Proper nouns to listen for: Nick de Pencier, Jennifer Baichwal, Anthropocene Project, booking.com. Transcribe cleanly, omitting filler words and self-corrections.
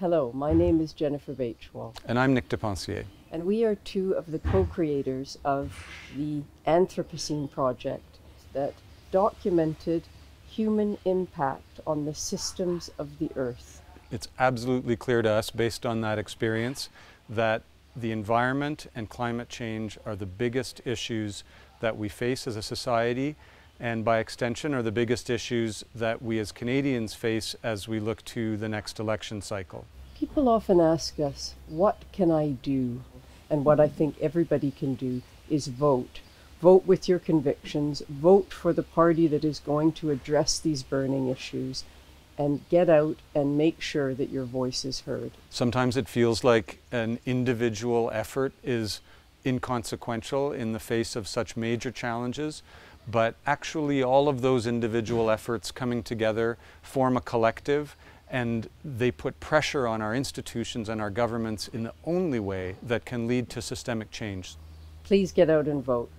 Hello, my name is Jennifer Baichwal. And I'm Nick de Pencier. And we are two of the co-creators of the Anthropocene Project that documented human impact on the systems of the Earth. It's absolutely clear to us, based on that experience, that the environment and climate change are the biggest issues that we face as a society, and by extension are the biggest issues that we as Canadians face as we look to the next election cycle. People often ask us, what can I do? And what I think everybody can do is vote. Vote with your convictions, vote for the party that is going to address these burning issues, and get out and make sure that your voice is heard. Sometimes it feels like an individual effort is inconsequential in the face of such major challenges, but actually all of those individual efforts coming together form a collective, and they put pressure on our institutions and our governments in the only way that can lead to systemic change. Please get out and vote.